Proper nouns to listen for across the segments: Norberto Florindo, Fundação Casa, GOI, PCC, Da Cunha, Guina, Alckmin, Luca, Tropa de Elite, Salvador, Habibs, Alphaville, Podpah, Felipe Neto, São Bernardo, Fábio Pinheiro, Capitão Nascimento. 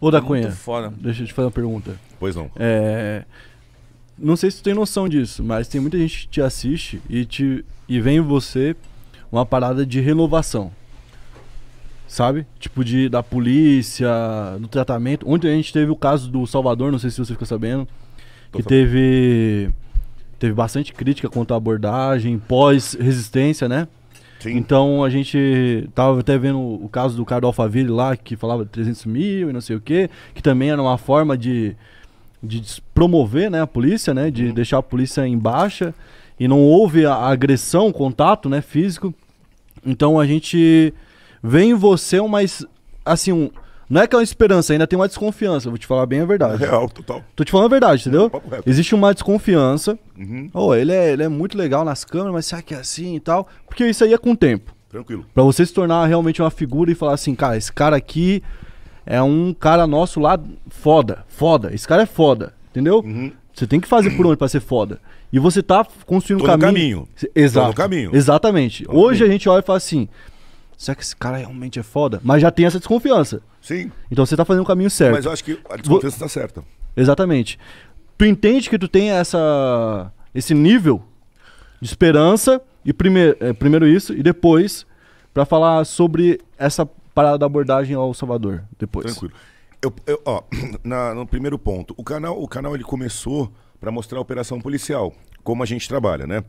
Ô, Da Cunha, deixa eu te fazer uma pergunta. Pois não. É... Não sei se tu tem noção disso, mas tem muita gente que te assiste e vem em você uma parada de renovação, sabe? Tipo da polícia, do tratamento. Ontem a gente teve o caso do Salvador, não sei se você ficou sabendo, que teve bastante crítica quanto à abordagem, pós-resistência, né? Sim. Então a gente tava até vendo o caso do cara do Alphaville lá, que falava de 300 mil e não sei o quê, que também era uma forma de promover, né, a polícia, né, de deixar a polícia em baixa, e não houve a agressão, contato, né, físico. Então a gente vê em você uma, assim, não é que é uma esperança, ainda tem uma desconfiança, vou te falar bem a verdade. Real, total. Tô te falando a verdade, entendeu? Existe uma desconfiança, oh, ele é muito legal nas câmeras, mas será que é assim e tal? Porque isso aí é com o tempo. Tranquilo. Pra você se tornar realmente uma figura e falar assim, cara, esse cara aqui... É um cara nosso lá, foda. Esse cara é foda, entendeu? Você tem que fazer por onde pra ser foda. E você tá construindo um caminho. Exato. Tô no caminho. Exatamente. Tô Hoje a gente olha e fala assim, será que esse cara realmente é foda? Mas já tem essa desconfiança. Sim. Então você tá fazendo o caminho certo. Mas eu acho que a desconfiança tá certa. Exatamente. Tu entende que tu tem esse nível de esperança, e primeiro isso, e depois pra falar sobre essa... Parada da abordagem ao Salvador, depois. Tranquilo. Eu, ó, no primeiro ponto, o canal ele começou para mostrar a operação policial, como a gente trabalha, né?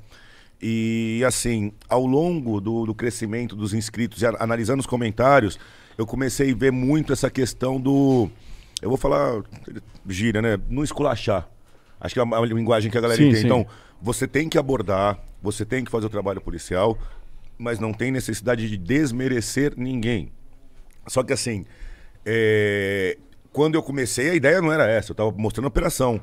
E assim, ao longo do crescimento dos inscritos, e analisando os comentários, eu comecei a ver muito essa questão do... Eu vou falar, gira, né? Não esculachar. Acho que é uma linguagem que a galera entende. Então, você tem que abordar, você tem que fazer o trabalho policial, mas não tem necessidade de desmerecer ninguém. Só que assim, quando eu comecei, a ideia não era essa, eu tava mostrando a operação.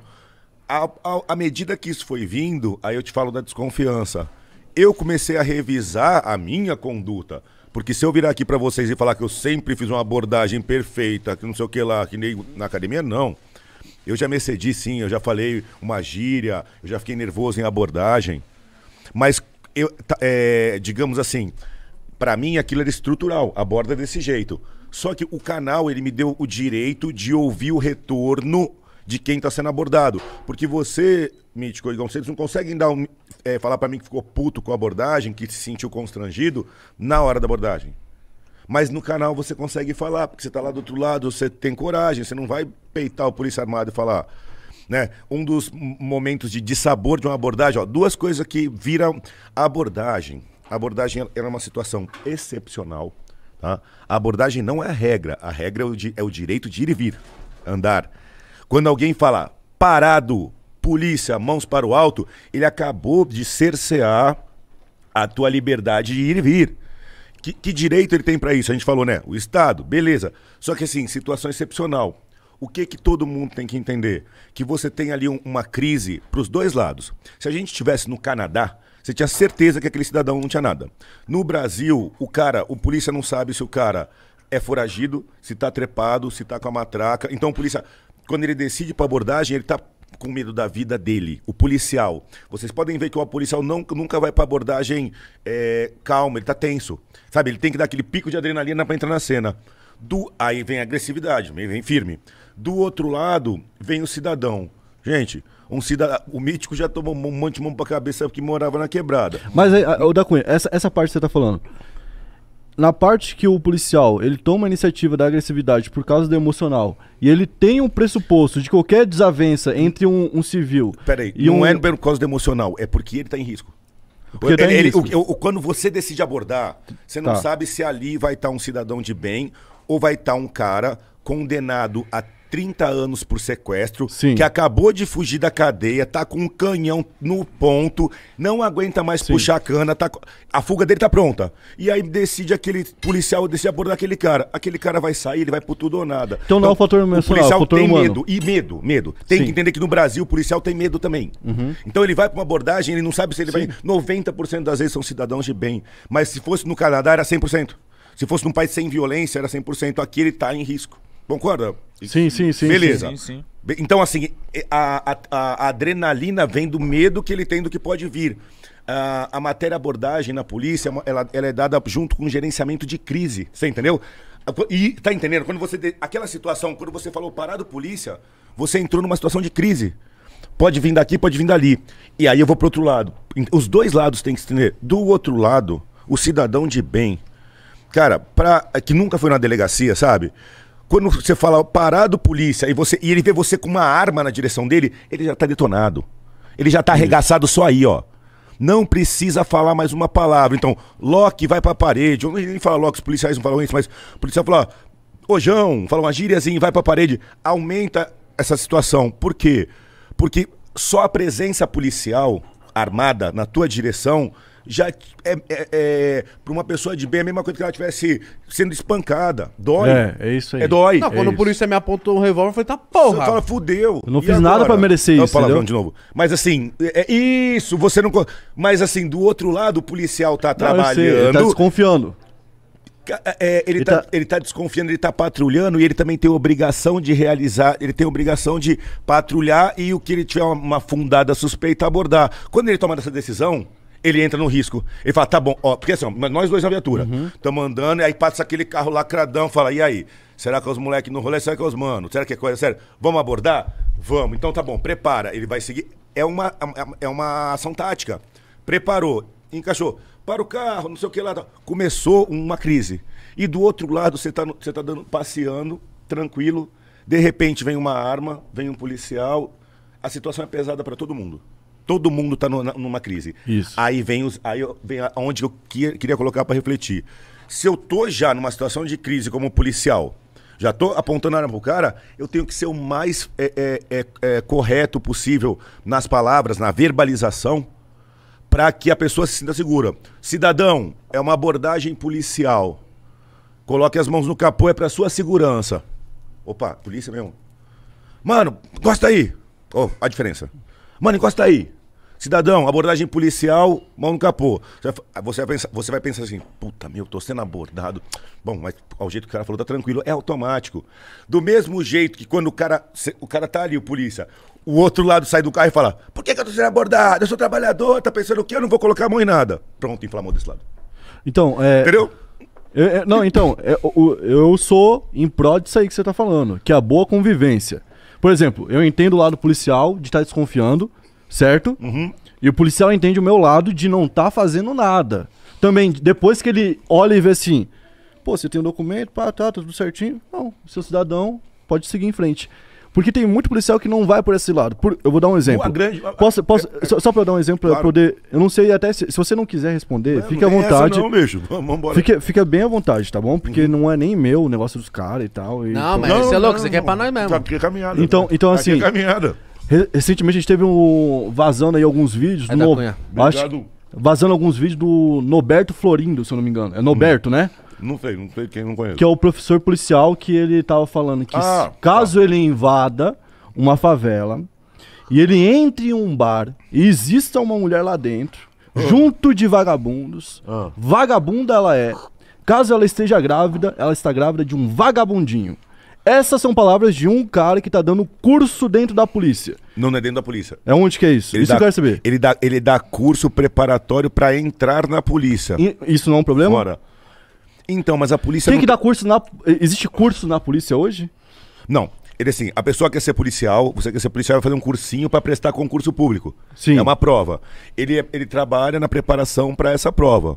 À medida que isso foi vindo, aí eu te falo da desconfiança. Eu comecei a revisar a minha conduta, porque se eu virar aqui pra vocês e falar que eu sempre fiz uma abordagem perfeita, que não sei o que lá, que nem na academia, não. Eu já me excedi sim, eu já falei uma gíria, eu já fiquei nervoso em abordagem. Mas, digamos assim... Pra mim, aquilo era estrutural, aborda desse jeito. Só que o canal, ele me deu o direito de ouvir o retorno de quem tá sendo abordado. Porque você, Mítico e Gonçalves, não conseguem dar falar pra mim que ficou puto com a abordagem, que se sentiu constrangido na hora da abordagem. Mas no canal você consegue falar, porque você tá lá do outro lado, você tem coragem, você não vai peitar o polícia armado e falar... Né? Um dos momentos de dissabor de uma abordagem, ó, duas coisas que viram a abordagem. A abordagem era uma situação excepcional, tá? A abordagem não é a regra é o direito de ir e vir, andar. Quando alguém fala, parado, polícia, mãos para o alto, ele acabou de cercear a tua liberdade de ir e vir. Que direito ele tem para isso? A gente falou, né? O Estado, beleza. Só que assim, situação excepcional. O que todo mundo tem que entender? Que você tem ali uma crise para os dois lados. Se a gente estivesse no Canadá, você tinha certeza que aquele cidadão não tinha nada. No Brasil, o polícia não sabe se o cara é foragido, se tá trepado, se tá com a matraca. Então o polícia, quando ele decide pra abordagem, ele tá com medo da vida dele, o policial. Vocês podem ver que o policial nunca vai pra abordagem calma, ele tá tenso. Sabe, ele tem que dar aquele pico de adrenalina pra entrar na cena. Aí vem a agressividade, vem firme. Do outro lado, vem o cidadão. Gente... O Mítico já tomou um monte de mão pra cabeça porque morava na quebrada. Mas, ô Da Cunha, essa parte que você tá falando, na parte que o policial, ele toma a iniciativa da agressividade por causa do emocional, e ele tem um pressuposto de qualquer desavença entre um civil... Peraí, não é por causa do emocional, é porque ele tá em risco. Quando você decide abordar, você não sabe se ali vai estar um cidadão de bem ou vai estar um cara condenado a 30 anos por sequestro, que acabou de fugir da cadeia, tá com um canhão no ponto, não aguenta mais puxar a cana, a fuga dele tá pronta. E aí decide aquele policial, decide abordar aquele cara. Aquele cara vai sair, ele vai por tudo ou nada. Então não é o fator emocional, o policial fator tem humano. medo. Tem que entender que no Brasil o policial tem medo também. Então ele vai pra uma abordagem, ele não sabe se ele vai... 90% das vezes são cidadãos de bem. Mas se fosse no Canadá era 100%. Se fosse num país sem violência era 100%. Aqui ele tá em risco. Concorda? Sim. Beleza. Sim. Então, assim, a adrenalina vem do medo que ele tem do que pode vir. A matéria abordagem na polícia, ela é dada junto com o gerenciamento de crise. Você entendeu? E tá entendendo? Quando você... Aquela situação, quando você falou parado polícia, você entrou numa situação de crise. Pode vir daqui, pode vir dali. E aí eu vou pro outro lado. Os dois lados tem que se entender. Do outro lado, o cidadão de bem, cara, que nunca foi na delegacia, sabe? Quando você fala parado polícia e ele vê você com uma arma na direção dele, ele já tá detonado. Ele já tá arregaçado só aí, ó. Não precisa falar mais uma palavra. Então, Loki vai pra parede. Eu nem falo Loki, os policiais não falam isso, mas o policial fala, ô João, fala uma gíriazinha, vai pra parede. Aumenta essa situação. Por quê? Porque só a presença policial armada na tua direção já para uma pessoa de bem, a mesma coisa que ela estivesse sendo espancada. Dói. É isso aí. É dói. Não, quando o polícia me apontou um revólver, eu falei, tá porra. Você fala, fudeu. Eu não fiz nada pra merecer isso. Não, de novo. Mas assim, é isso, você não... Mas assim, do outro lado, o policial tá trabalhando. Ele tá desconfiando. Ele tá desconfiando, ele tá patrulhando e ele também tem obrigação de realizar, ele tem obrigação de patrulhar e o que ele tiver uma fundada suspeita abordar. Quando ele toma essa decisão, ele entra no risco. Ele fala, tá bom, ó, porque assim, ó, nós dois na viatura, estamos andando e aí passa aquele carro lacradão, fala, e aí? Será que é os moleques no rolê? Será que é os mano? Será que é coisa séria? Vamos abordar? Vamos. Então tá bom, prepara. Ele vai seguir. É uma ação tática. Preparou, encaixou. Para o carro, não sei o que lá. Começou uma crise. E do outro lado, você tá dando, passeando, tranquilo. De repente vem uma arma, vem um policial. A situação é pesada para todo mundo. Todo mundo tá numa crise. Isso. Aí vem onde eu queria colocar para refletir. Se eu tô já numa situação de crise como policial, já tô apontando a arma pro cara, eu tenho que ser o mais correto possível nas palavras, na verbalização, para que a pessoa se sinta segura. Cidadão, é uma abordagem policial. Coloque as mãos no capô, é para sua segurança. Opa, polícia mesmo. Mano, encosta aí. Ó, a diferença. Mano, encosta aí. Cidadão, abordagem policial, mão no capô. Você vai pensar assim, puta, meu, tô sendo abordado. Bom, mas ao jeito que o cara falou, tá tranquilo. É automático. Do mesmo jeito que quando o cara tá ali, o polícia, o outro lado sai do carro e fala, por que eu tô sendo abordado? Eu sou trabalhador, tá pensando o quê? Eu não vou colocar a mão em nada. Pronto, inflamou desse lado. Então, entendeu? Eu sou em prol disso aí que você tá falando, que é a boa convivência. Por exemplo, eu entendo o lado policial de estar desconfiando, certo? Uhum. E o policial entende o meu lado de não estar fazendo nada. Também, depois que ele olha e vê assim, pô, você tem um documento, pá, tá tudo certinho. Não, seu cidadão pode seguir em frente. Porque tem muito policial que não vai por esse lado. Eu vou dar um exemplo. Só pra eu dar um exemplo, claro. Eu não sei até se você não quiser responder, fica à vontade. Não, bicho. Vamos embora. Fica bem à vontade, tá bom? Porque não é nem meu o negócio dos caras e tal. Não, mas você é louco, você quer pra nós mesmo. Tá aqui é caminhada. Então assim. Aqui é caminhada. Recentemente a gente teve vazando aí alguns vídeos. É do vazando alguns vídeos do Norberto Florindo, se eu não me engano. É Norberto, né? Não sei quem, não conheço. Que é o professor policial que ele tava falando que caso ele invada uma favela e ele entre em um bar e exista uma mulher lá dentro, junto de vagabundos, vagabunda ela é. Caso ela esteja grávida, ela está grávida de um vagabundinho. Essas são palavras de um cara que tá dando curso dentro da polícia. Não é dentro da polícia. É onde que é isso? Isso eu quero saber. Ele dá curso preparatório pra entrar na polícia. Isso não é um problema? Bora. Então, mas a polícia... Tem que dar curso na... Existe curso na polícia hoje? Não. Ele assim, a pessoa quer ser policial, você quer ser policial, vai fazer um cursinho pra prestar concurso público. Sim. É uma prova. Ele trabalha na preparação pra essa prova.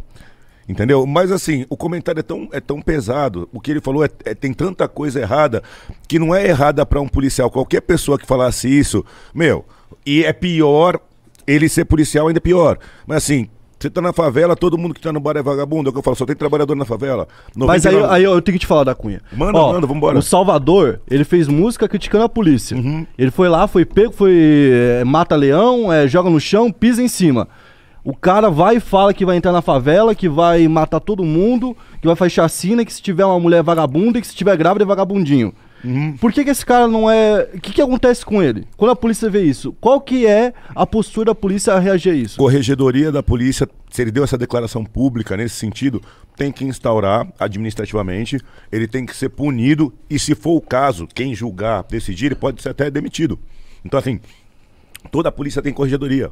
Entendeu? Mas assim, o comentário é tão pesado. O que ele falou tem tanta coisa errada que não é errada pra um policial. Qualquer pessoa que falasse isso, meu, e é pior, ele ser policial ainda é pior. Mas assim... Você tá na favela, todo mundo que tá no bar é vagabundo. É o que eu falo, só tem trabalhador na favela. Mas aí eu tenho que te falar da Cunha. Manda, vambora. O Salvador, ele fez música criticando a polícia. Uhum. Ele foi lá, foi pego, mata leão, joga no chão, pisa em cima. O cara vai e fala que vai entrar na favela, que vai matar todo mundo, que vai fazer chacina, que se tiver uma mulher é vagabunda, que se tiver grávida é vagabundinho. Uhum. Por que esse cara não é... O que acontece com ele? Quando a polícia vê isso, qual que é a postura da polícia a reagir a isso? Corregedoria da polícia, se ele deu essa declaração pública nesse sentido, tem que instaurar administrativamente, ele tem que ser punido e se for o caso, quem julgar, decidir, ele pode ser até demitido. Então assim, toda a polícia tem corregedoria.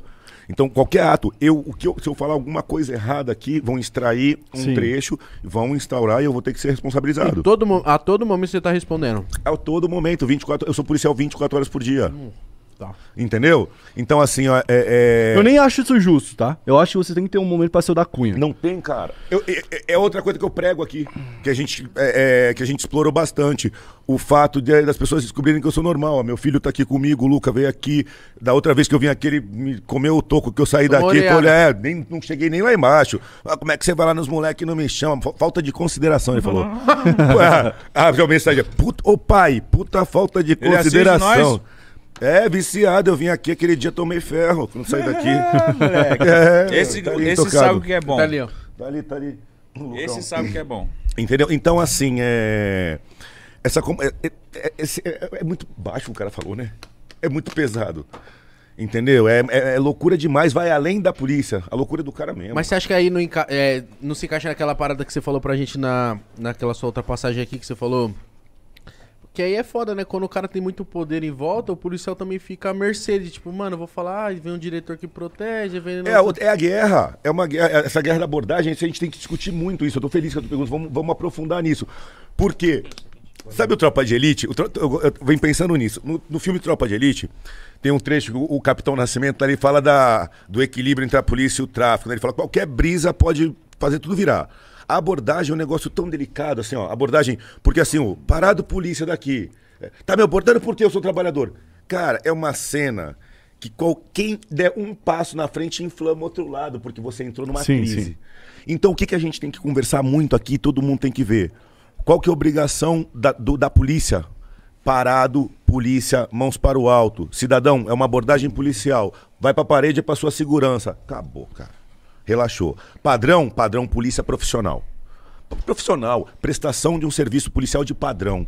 Então, qualquer ato, se eu falar alguma coisa errada aqui, vão extrair um trecho, vão instaurar e eu vou ter que ser responsabilizado. A todo momento você está respondendo? A todo momento, 24, eu sou policial 24 horas por dia. Tá. Entendeu? Então, assim, ó, eu nem acho isso justo, tá? Eu acho que você tem que ter um momento pra ser o Da Cunha. Não tem, cara. É outra coisa que eu prego aqui, que a gente explorou bastante. O fato das pessoas descobrirem que eu sou normal. Ó, meu filho tá aqui comigo, o Luca veio aqui. Da outra vez que eu vim aqui, ele me comeu o toco que eu saí daqui. Não cheguei nem lá embaixo. Ah, como é que você vai lá nos moleques e não me chama? Falta de consideração, ele falou. A mensagem é: ô pai, puta falta de consideração. É, viciado, eu vim aqui aquele dia, tomei ferro, não saí daqui. Esse sabe o que é bom. Tá ali, ó. Tá ali. Esse sabe o que é bom. Entendeu? Então, assim, é muito baixo o cara falou, né? É muito pesado. Entendeu? É loucura demais, vai além da polícia. A loucura do cara mesmo. Mas você acha que aí não se encaixa naquela parada que você falou pra gente naquela sua outra passagem aqui que você falou? Que aí é foda, né? Quando o cara tem muito poder em volta, o policial também fica à mercê de, tipo, mano, vou falar, vem um diretor que protege, vem... É a guerra, é uma guerra, essa guerra da abordagem, a gente tem que discutir muito isso, eu tô feliz que eu tô perguntando, vamos aprofundar nisso. Por quê? Sabe o Tropa de Elite? Eu venho pensando nisso. No filme Tropa de Elite, tem um trecho que o Capitão Nascimento, ele fala do equilíbrio entre a polícia e o tráfico, né? Ele fala que qualquer brisa pode fazer tudo virar. A abordagem é um negócio tão delicado, assim, ó, abordagem, porque assim, ó, parado polícia daqui, tá me abordando porque eu sou trabalhador. Cara, é uma cena que quem der um passo na frente inflama o outro lado, porque você entrou numa crise. Sim. Então, o que que a gente tem que conversar muito aqui, todo mundo tem que ver? Qual que é a obrigação da polícia? Parado, polícia, mãos para o alto. Cidadão, é uma abordagem policial. Vai pra parede, é pra sua segurança. Acabou, cara. Relaxou. Padrão polícia profissional. Profissional, prestação de um serviço policial de padrão.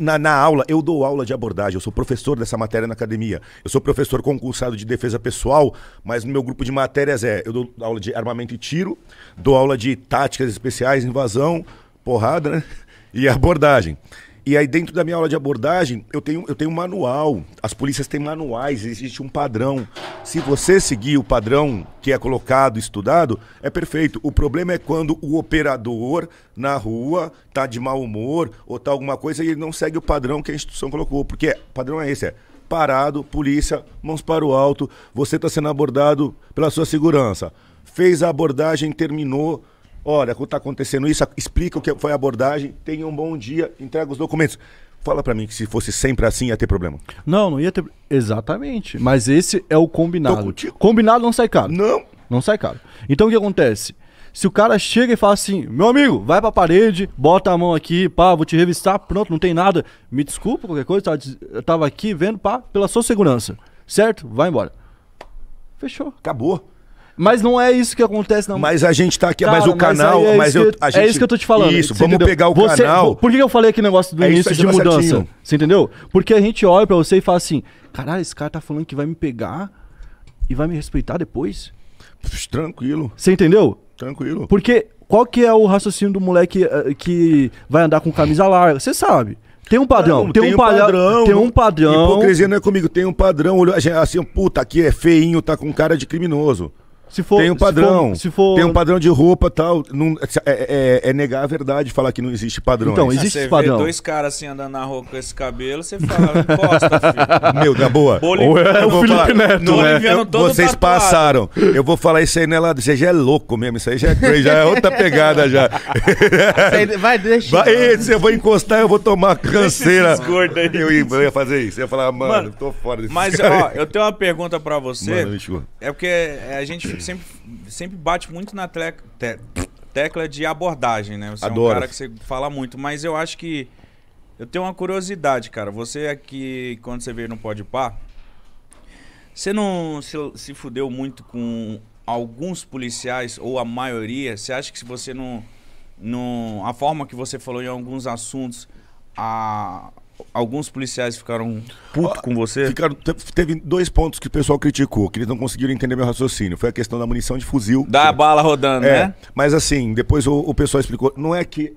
Na aula, eu dou aula de abordagem, eu sou professor dessa matéria na academia. Eu sou professor concursado de defesa pessoal, mas no meu grupo de matérias eu dou aula de armamento e tiro, dou aula de táticas especiais, invasão, porrada, né? E abordagem. E aí dentro da minha aula de abordagem, eu tenho um manual, as polícias têm manuais, existe um padrão. Se você seguir o padrão que é colocado, estudado, é perfeito. O problema é quando o operador na rua tá de mau humor ou tá alguma coisa e ele não segue o padrão que a instituição colocou. Porque o padrão é esse, parado, polícia, mãos para o alto, você tá sendo abordado pela sua segurança. Fez a abordagem, terminou... Olha, está acontecendo isso, explica o que foi a abordagem, tenha um bom dia, entrega os documentos. Fala pra mim que se fosse sempre assim ia ter problema. Não ia ter... Exatamente. Mas esse é o combinado. Combinado não sai caro. Não sai caro. Então o que acontece? Se o cara chega e fala assim, meu amigo, vai pra parede, bota a mão aqui, pá, vou te revistar, pronto, não tem nada. Me desculpa, qualquer coisa, eu tava aqui vendo, pá, pela sua segurança. Certo? Vai embora. Fechou. Acabou. Mas não é isso que acontece, não. Mas a gente tá aqui, cara, mas o canal... É isso que eu tô te falando. Isso, vamos pegar o canal... Por que eu falei aquele negócio do início de mudança? Certinho. Você entendeu? Porque a gente olha pra você e fala assim, caralho, esse cara tá falando que vai me pegar e vai me respeitar depois? Puxa, tranquilo. Você entendeu? Tranquilo. Porque qual que é o raciocínio do moleque que vai andar com camisa larga? Você sabe. Tem um padrão, não, tem um padrão. Hipocrisia não é comigo, tem um padrão. Assim, puta, aqui é feinho, tá com cara de criminoso. Tem um padrão, tem um padrão de roupa e tal. É negar a verdade falar que não existe padrão. Então, existe esse padrão. Você vê dois caras assim andando na rua com esse cabelo, você fala, encosta, filho. Meu, na boa. É o Felipe Neto. Vocês passaram. Eu vou falar isso aí, né, lá. Você já é louco mesmo, isso aí já é outra pegada já. Vai, deixa. Eu vou encostar, eu vou tomar canseira. Eu ia fazer isso, eu ia falar, mano, tô fora desse Mas, ó, eu tenho uma pergunta pra você. É porque a gente sempre bate muito na tecla de abordagem, né? Você Adoro. É um cara que você fala muito, mas eu acho que... Eu tenho uma curiosidade, cara. Você aqui, quando você veio no Podpah, você não se fudeu muito com alguns policiais, ou a maioria? Você acha que se você não... A forma que você falou em alguns assuntos, Alguns policiais ficaram putos com você? Ficaram, teve dois pontos que o pessoal criticou, que eles não conseguiram entender meu raciocínio. Foi a questão da munição de fuzil. Da bala rodando, né? Mas assim, depois o pessoal explicou. Não é que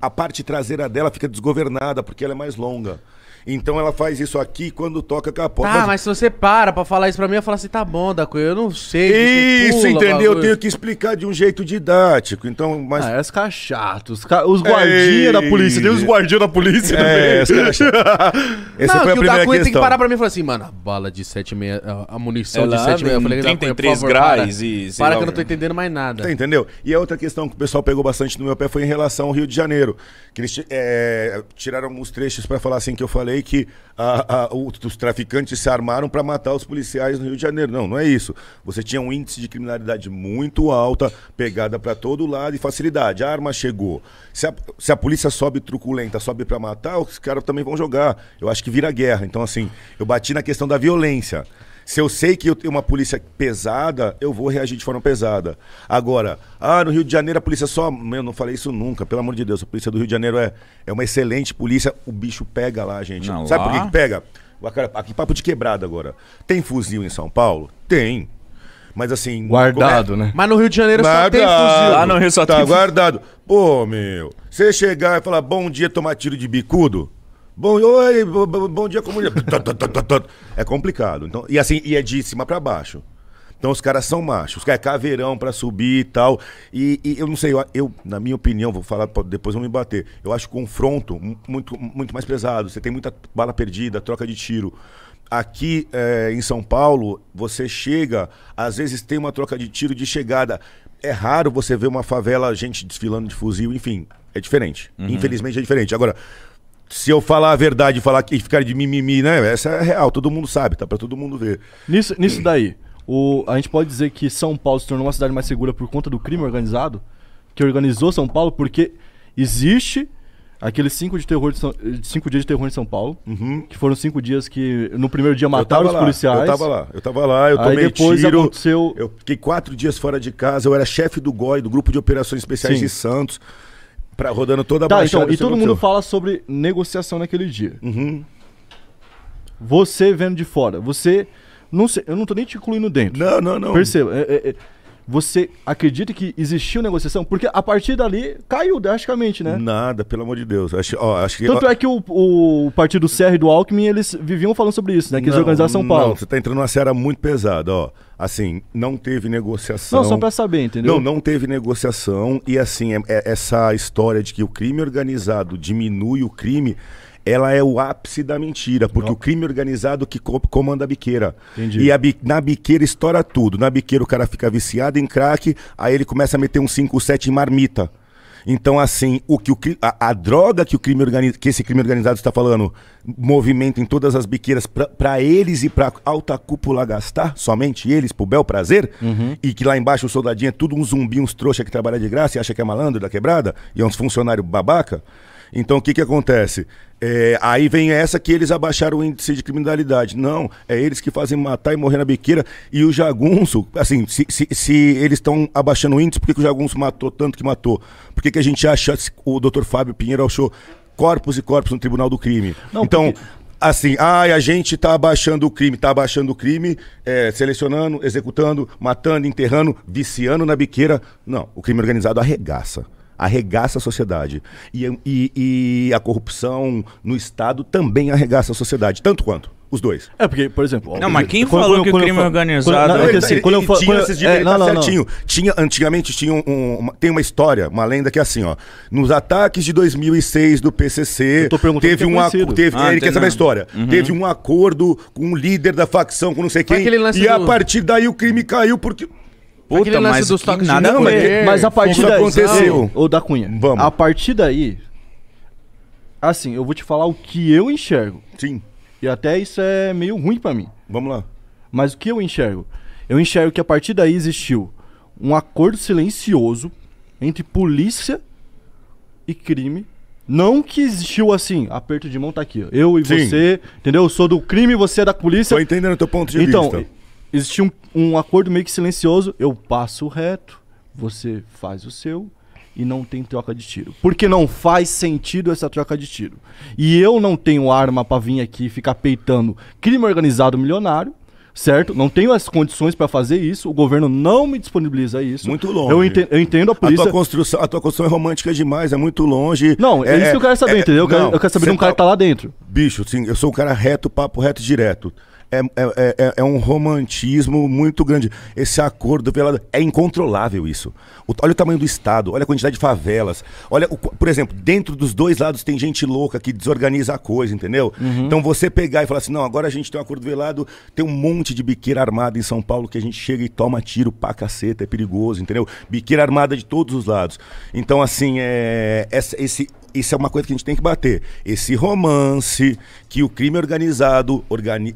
a parte traseira dela fica desgovernada, porque ela é mais longa. Então ela faz isso aqui quando toca a capota. Ah, mas se você para pra falar isso pra mim, eu falo assim, tá bom, Da Cunha, eu não sei. Isso, entendeu? Eu tenho que explicar de um jeito didático. Então, mas... Ah, os caras chatos, os guardinhas da polícia, tem os guardinhas da polícia também. Os caras chatos. Essa foi a primeira questão. Não, que o Da Cunha tem que parar pra mim e falar assim, mano, a bala de 7,6, a munição de 7,6, eu falei, 33 graus e... Para que eu não tô entendendo mais nada. Tá, entendeu? E a outra questão que o pessoal pegou bastante no meu pé foi em relação ao Rio de Janeiro, que eles tiraram alguns trechos pra falar assim que eu falei que os traficantes se armaram para matar os policiais no Rio de Janeiro. Não, não é isso. Você tinha um índice de criminalidade muito alta, pegada para todo lado e facilidade. A arma chegou. Se a polícia sobe truculenta, sobe para matar, os caras também vão jogar. Eu acho que vira guerra. Então, assim, eu bati na questão da violência. Se eu sei que eu tenho uma polícia pesada, eu vou reagir de forma pesada. Agora, no Rio de Janeiro a polícia só... Eu não falei isso nunca, pelo amor de Deus. A polícia do Rio de Janeiro é uma excelente polícia. O bicho pega lá, gente. Não, sabe lá? Por que pega? Aqui, papo de quebrada agora. Tem fuzil em São Paulo? Tem. Mas assim... Guardado, né? Mas no Rio de Janeiro guardado, só tem fuzil. Lá no Rio só tem fuzil. Tá guardado. Pô, meu. Você chegar e falar, bom dia, tomar tiro de bicudo... Bom dia, comunidade. É complicado. Então, e assim, é de cima pra baixo. Então os caras são machos. Os caras é caveirão pra subir e tal. E eu não sei, na minha opinião, vou falar, depois vão me bater. Eu acho o confronto muito mais pesado. Você tem muita bala perdida, troca de tiro. Aqui em São Paulo, você chega, às vezes tem uma troca de tiro de chegada. É raro você ver uma favela, gente desfilando de fuzil, enfim. É diferente. Uhum. Infelizmente é diferente. Agora... Se eu falar a verdade e ficar de mimimi, né? Essa é real, todo mundo sabe, tá pra todo mundo ver. Nisso daí, a gente pode dizer que São Paulo se tornou uma cidade mais segura por conta do crime organizado, que organizou São Paulo, porque existe aqueles 5 dias de terror em São Paulo, que foram 5 dias que no primeiro dia mataram os policiais. Eu tava lá, eu tomei tiro. Aconteceu... Eu fiquei 4 dias fora de casa, eu era chefe do GOI, do Grupo de Operações Especiais de Santos. Rodando toda a baixada. Então, e todo mundo fala sobre negociação naquele dia. Você vendo de fora, você... Não sei, eu não tô nem te incluindo dentro. Não, não, não. Perceba, você acredita que existiu negociação? Porque a partir dali caiu drasticamente, né? Nada, pelo amor de Deus. Tanto é que o partido CR e do Alckmin, eles viviam falando sobre isso, né? Que eles organizaram São Paulo. Não, você tá entrando numa seara muito pesada, ó. Assim, não teve negociação. Não, só pra saber, entendeu? Não, não teve negociação. E assim, essa história de que o crime organizado diminui o crime... Ela é o ápice da mentira, porque o crime organizado que comanda a biqueira. Entendi. E na biqueira estoura tudo. Na biqueira o cara fica viciado em crack, aí ele começa a meter um 5-7 em marmita. Então, assim, a droga que esse crime organizado está falando, movimenta em todas as biqueiras para eles e para alta cúpula gastar, somente eles, pro bel prazer, e que lá embaixo o soldadinho é tudo um zumbi, uns trouxa que trabalha de graça e acha que é malandro da quebrada, e é uns funcionários babaca. Então, o que acontece? Aí vem essa que eles abaixaram o índice de criminalidade. Não, é eles que fazem matar e morrer na biqueira. E o jagunço, assim, se eles estão abaixando o índice, por que o jagunço matou tanto que matou? Por que a gente acha, o doutor Fábio Pinheiro achou corpos e corpos no Tribunal do Crime? Não, então... Porque... Assim, a gente tá abaixando o crime, selecionando, executando, matando, enterrando, viciando na biqueira. Não, o crime organizado arregaça. Arregaça a sociedade. E a corrupção no Estado também arregaça a sociedade, tanto quanto os dois. É porque, por exemplo... Não, mas quem falou que o crime organizado... Antigamente tinha tem uma história, uma lenda que é assim, ó. Nos ataques de 2006 do PCC, ele quer saber a história. Teve um acordo com o líder da facção, com não sei quem, e a partir daí o crime caiu porque... Puta, mas dos toques nada não, mas a partir daí aconteceu. Ou Da Cunha. Vamos. A partir daí, assim, eu vou te falar o que eu enxergo. Sim. E até isso é meio ruim pra mim. Vamos lá. Mas o que eu enxergo? Eu enxergo que a partir daí existiu um acordo silencioso entre polícia e crime. Não que existiu assim, aperto de mão tá aqui. Ó. Eu e Sim. você, entendeu? Eu sou do crime, você é da polícia. Tô entendendo o teu ponto de vista. Então... Existia um acordo meio que silencioso, eu passo reto, você faz o seu, e não tem troca de tiro. Porque não faz sentido essa troca de tiro. E eu não tenho arma pra vir aqui e ficar peitando crime organizado milionário, certo? Não tenho as condições pra fazer isso, o governo não me disponibiliza isso. Muito longe. Eu entendo a polícia... A tua construção é romântica demais, é muito longe. Não, é isso que eu quero saber, entendeu? Eu quero saber de um cara que tá lá dentro. Bicho, sim, eu sou um cara reto, papo reto direto. É um romantismo muito grande. Esse acordo velado, é incontrolável isso. Olha o tamanho do estado, olha a quantidade de favelas. Olha, por exemplo, dentro dos dois lados tem gente louca que desorganiza a coisa, entendeu? Uhum. Então você pegar e falar assim, não, agora a gente tem um acordo velado, tem um monte de biqueira armada em São Paulo que a gente chega e toma tiro pra caceta, é perigoso, entendeu? Biqueira armada de todos os lados. Então assim, isso é uma coisa que a gente tem que bater. Esse romance que o crime organizado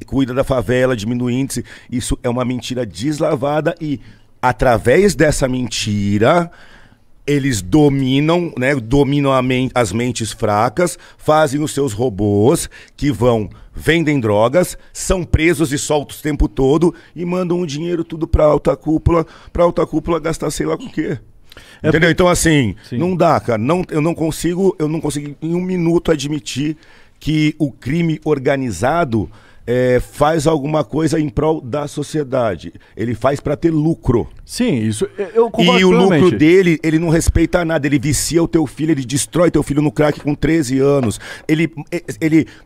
cuida da favela, diminui o índice, isso é uma mentira deslavada e, através dessa mentira, eles dominam, né, dominam as mentes fracas, fazem os seus robôs que vão, vendem drogas, são presos e soltos o tempo todo e mandam o dinheiro tudo pra alta cúpula gastar sei lá com o quê. Entendeu? Então assim, sim, não dá, cara. Eu não consigo em um minuto admitir que o crime organizado faz alguma coisa em prol da sociedade. Ele faz pra ter lucro. Sim, isso eu concordo. E o lucro dele, ele não respeita nada. Ele vicia o teu filho, ele destrói teu filho no crack com 13 anos. Ele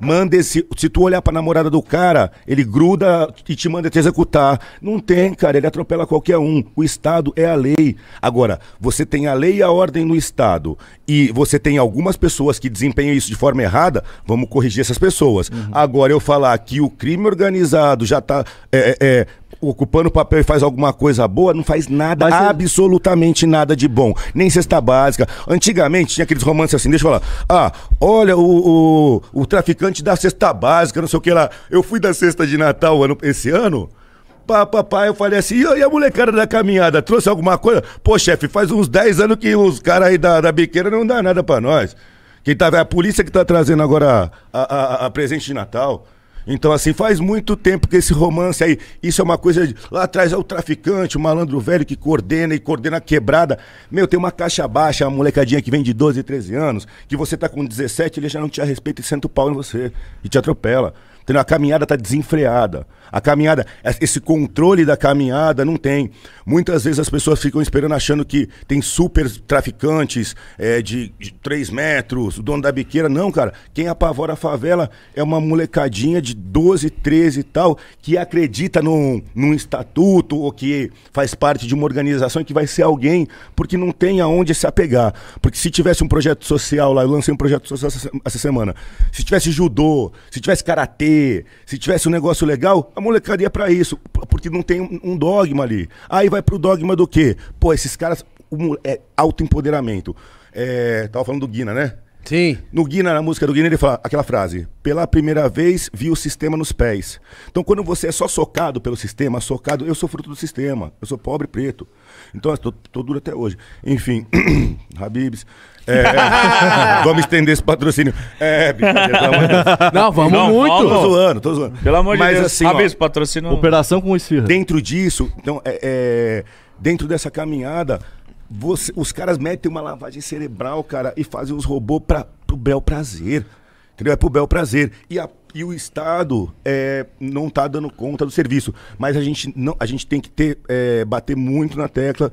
manda esse... Se tu olhar pra namorada do cara, ele gruda e te manda te executar. Não tem, cara. Ele atropela qualquer um. O Estado é a lei. Agora, você tem a lei e a ordem no Estado. E você tem algumas pessoas que desempenham isso de forma errada. Vamos corrigir essas pessoas. Uhum. Agora, eu falar que o crime organizado já tá ocupando o papel e faz alguma coisa boa, não faz nada, absolutamente nada de bom, nem cesta básica. Antigamente tinha aqueles romances assim, deixa eu falar, ah, olha o traficante da cesta básica, não sei o que lá, eu fui da cesta de Natal esse ano, papai, eu falei assim, e a molecada da caminhada, trouxe alguma coisa? Pô, chefe, faz uns 10 anos que os caras aí da biqueira não dá nada pra nós, quem tá, a polícia que tá trazendo agora a presente de Natal. Então assim, faz muito tempo que esse romance aí, isso é uma coisa de, lá atrás é o traficante, o malandro velho que coordena quebrada. Meu, tem uma caixa baixa, uma molecadinha que vem de 12, 13 anos, que você tá com 17, ele já não te respeita e senta o pau em você e te atropela. Então a caminhada tá desenfreada. A caminhada, esse controle da caminhada não tem. Muitas vezes as pessoas ficam esperando, achando que tem super traficantes de 3 metros, o dono da biqueira. Não, cara. Quem apavora a favela é uma molecadinha de 12, 13 e tal, que acredita num estatuto ou que faz parte de uma organização e que vai ser alguém, porque não tem aonde se apegar. Porque se tivesse um projeto social lá, eu lancei um projeto social essa semana, se tivesse judô, se tivesse karatê, se tivesse um negócio legal, a molecada ia pra isso, porque não tem um dogma ali. Aí vai pro dogma do quê? Pô, esses caras, é autoempoderamento. Tava falando do Guina, né? Sim. No Guina, na música do Guina, ele fala aquela frase, pela primeira vez vi o sistema nos pés. Então quando você é só socado pelo sistema, eu sou fruto do sistema, eu sou pobre preto. Então eu tô duro até hoje. Enfim, Habibs. Vamos estender esse patrocínio. Não, vamos muito. Tô zoando. Pelo amor de Deus, assim, Habibs, patrocina. Operação com esfirra. Dentro disso, então, dentro dessa caminhada, os caras metem uma lavagem cerebral, cara, e fazem os robôs pro bel prazer. Entendeu? É pro bel prazer. E o Estado não tá dando conta do serviço. Mas a gente tem que bater muito na tecla.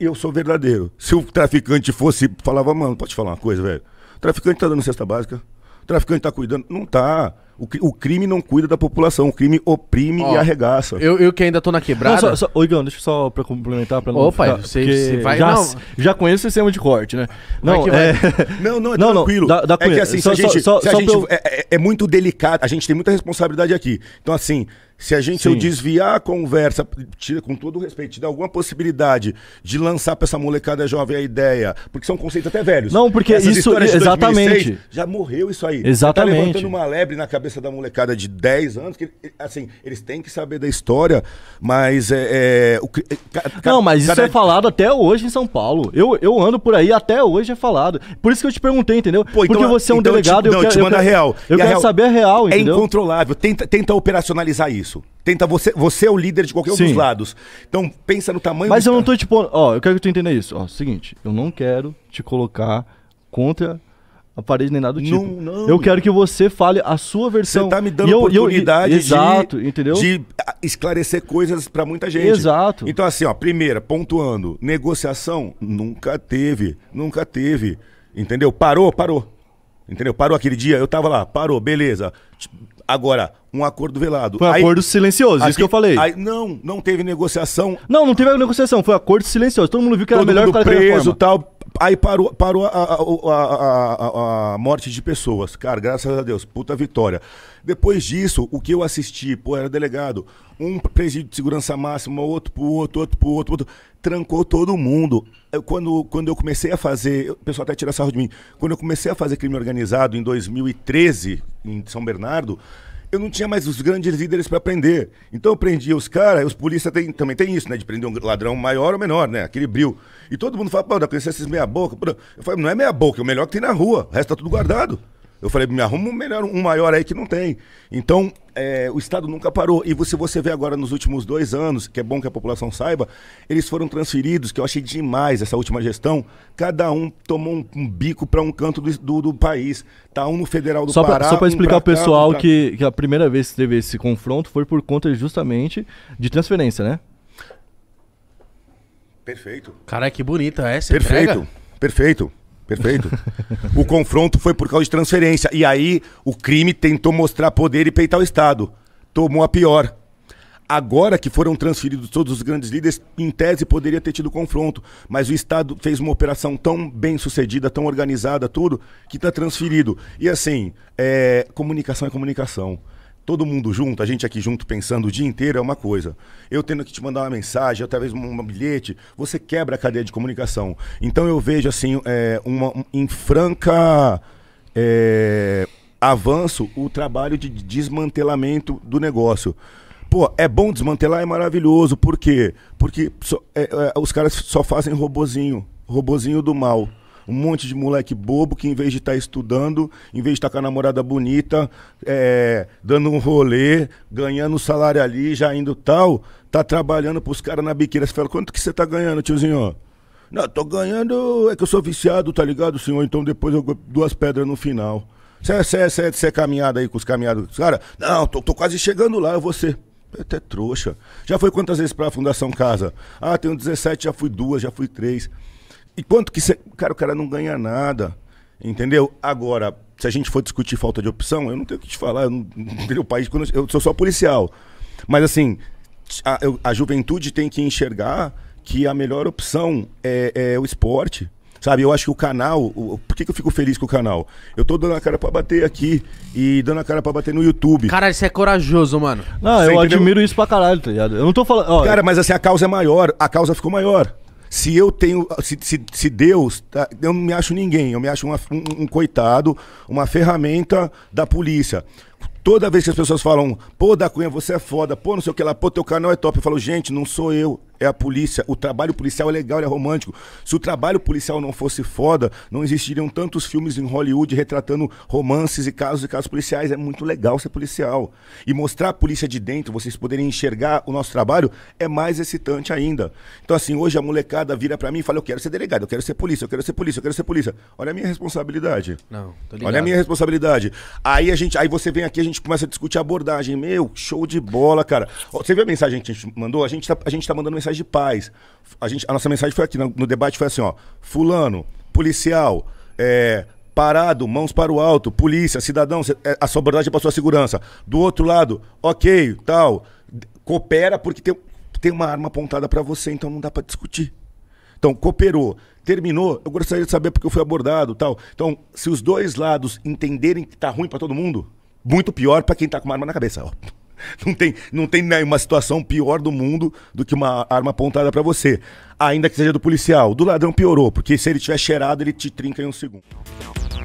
Eu sou verdadeiro. Se o traficante fosse... Falava, mano, pode falar uma coisa, velho? O traficante tá dando cesta básica. O traficante tá cuidando. Não tá. O crime não cuida da população. O crime oprime e arregaça. Eu que ainda tô na quebrada... Não, ô, Igão, deixa eu só pra complementar... Pra não ficar, você vai... Já conheço o sistema de corte, né? Não, é tranquilo. Da Cunha. É que assim, é muito delicado. A gente tem muita responsabilidade aqui. Então assim, se a gente desviar a conversa, com todo o respeito, te dá alguma possibilidade de lançar pra essa molecada jovem a ideia, porque são conceitos até velhos. Não, porque essas isso... Exatamente. 2006, já morreu isso aí. Exatamente. Tá levantando uma lebre na cabeça da molecada de 10 anos, que assim, eles têm que saber da história, mas não, mas isso é falado até hoje em São Paulo. Eu ando por aí, até hoje é falado. Por isso que eu te perguntei, entendeu? Pô, então, porque você é um delegado, eu quero saber a real, entendeu? É incontrolável, tenta operacionalizar isso. isso. Tenta você é o líder de qualquer um dos lados. Então pensa no tamanho. Mas eu não tô tipo, ó, eu quero que tu entenda isso. Ó, seguinte, eu não quero te colocar contra a parede nem nada do tipo. Não, não. Eu quero que você fale a sua versão. Você tá me dando oportunidade de esclarecer coisas pra muita gente. Exato. Então assim, ó, primeira, pontuando, negociação nunca teve, nunca teve. Entendeu? Parou, parou. Entendeu? Parou aquele dia, eu tava lá, parou, beleza. Agora, um acordo velado. Foi um acordo silencioso, isso que eu falei. Aí, não, não teve negociação. Não, não teve negociação, foi um acordo silencioso. Todo mundo viu que era melhor para preso e tal. Aí parou, parou a morte de pessoas. Cara, graças a Deus, puta vitória. Depois disso, o que eu assisti, pô, era delegado. Um presídio de segurança máxima, outro pro outro, outro pro outro, outro. Trancou todo mundo. Eu, quando eu comecei a fazer, o pessoal até tira sarro de mim, quando eu comecei a fazer crime organizado em 2013, em São Bernardo, eu não tinha mais os grandes líderes para prender. Então eu prendia os caras, os polícia também tem isso, né? De prender um ladrão maior ou menor, né? Aquele bril. E todo mundo fala, pô, dá pra conhecer esses meia boca. Eu falei, não é meia boca, é o melhor que tem na rua. O resto tá tudo guardado. Eu falei, me arruma um melhor, um maior aí que não tem. Então, o Estado nunca parou. E se você vê agora nos últimos 2 anos, que é bom que a população saiba, eles foram transferidos, que eu achei demais essa última gestão. Cada um tomou um bico para um canto do país. Tá um no Federal do Pará. Só para explicar ao pessoal que a primeira vez que teve esse confronto foi por conta justamente de transferência, né? Perfeito. Cara, que bonita essa. Perfeito, entrega. Perfeito. Perfeito. O confronto foi por causa de transferência. E aí o crime tentou mostrar poder e peitar o Estado. Tomou a pior. Agora que foram transferidos todos os grandes líderes, em tese poderia ter tido confronto. Mas o Estado fez uma operação tão bem sucedida, tão organizada, tudo, que está transferido. E assim, comunicação é comunicação. Todo mundo junto, a gente aqui junto pensando o dia inteiro é uma coisa. Eu tendo que te mandar uma mensagem, ou talvez um bilhete, você quebra a cadeia de comunicação. Então eu vejo assim, em franca avanço, o trabalho de desmantelamento do negócio. Pô, é bom desmantelar, é maravilhoso. Por quê? Porque os caras só fazem robozinho do mal. Um monte de moleque bobo que em vez de estar estudando, em vez de estar com a namorada bonita, dando um rolê, ganhando salário ali, já indo tal, tá trabalhando pros caras na biqueira. Você fala, quanto que você tá ganhando, tiozinho? Não, tô ganhando, é que eu sou viciado, tá ligado, senhor? Então depois eu dou 2 pedras no final. Você é caminhada aí com os caminhados dos caras? Não, tô quase chegando lá, eu vou ser. Até trouxa. Já foi quantas vezes pra Fundação Casa? Ah, tenho 17, já fui 2, já fui 3. E quanto que você... Cara, o cara não ganha nada, entendeu? Agora, se a gente for discutir falta de opção, eu não tenho o que te falar, eu não entendeu o país, quando eu sou só policial. Mas assim, a juventude tem que enxergar que a melhor opção é o esporte, sabe? Eu acho que o canal... Por que eu fico feliz com o canal? Eu tô dando a cara pra bater aqui e dando a cara pra bater no YouTube. Caralho, isso é corajoso, mano. Não, você eu entendeu? Admiro isso pra caralho, tá ligado? Eu não tô falando... Ó, cara, mas assim, a causa é maior, a causa ficou maior. Se eu tenho, se Deus, tá, eu não me acho ninguém, eu me acho um coitado, uma ferramenta da polícia. Toda vez que as pessoas falam, pô, Da Cunha, você é foda, pô, não sei o que lá, pô, teu canal é top. Eu falo, gente, não sou eu, é a polícia. O trabalho policial é legal, ele é romântico. Se o trabalho policial não fosse foda, não existiriam tantos filmes em Hollywood retratando romances e casos policiais. É muito legal ser policial. E mostrar a polícia de dentro, vocês poderem enxergar o nosso trabalho, é mais excitante ainda. Então assim, hoje a molecada vira pra mim e fala, eu quero ser delegado, eu quero ser polícia, eu quero ser polícia, eu quero ser polícia. Olha a minha responsabilidade. Não, tô ligado. Olha a minha responsabilidade. Aí a gente, aí você vem aqui, a gente começa a discutir a abordagem. Meu, show de bola, cara. Você viu a mensagem que a gente mandou? A gente tá mandando mensagem de paz. A nossa mensagem foi aqui, no debate foi assim, ó. Fulano, policial, parado, mãos para o alto, polícia, cidadão, a sua abordagem é para sua segurança. Do outro lado, ok, tal, coopera porque tem uma arma apontada para você, então não dá para discutir. Então, cooperou, terminou, eu gostaria de saber porque eu fui abordado, tal. Então, se os dois lados entenderem que tá ruim para todo mundo, muito pior para quem tá com uma arma na cabeça, ó. Não tem nenhuma situação pior do mundo do que uma arma apontada pra você. Ainda que seja do policial. Do ladrão piorou, porque se ele tiver cheirado, ele te trinca em um segundo.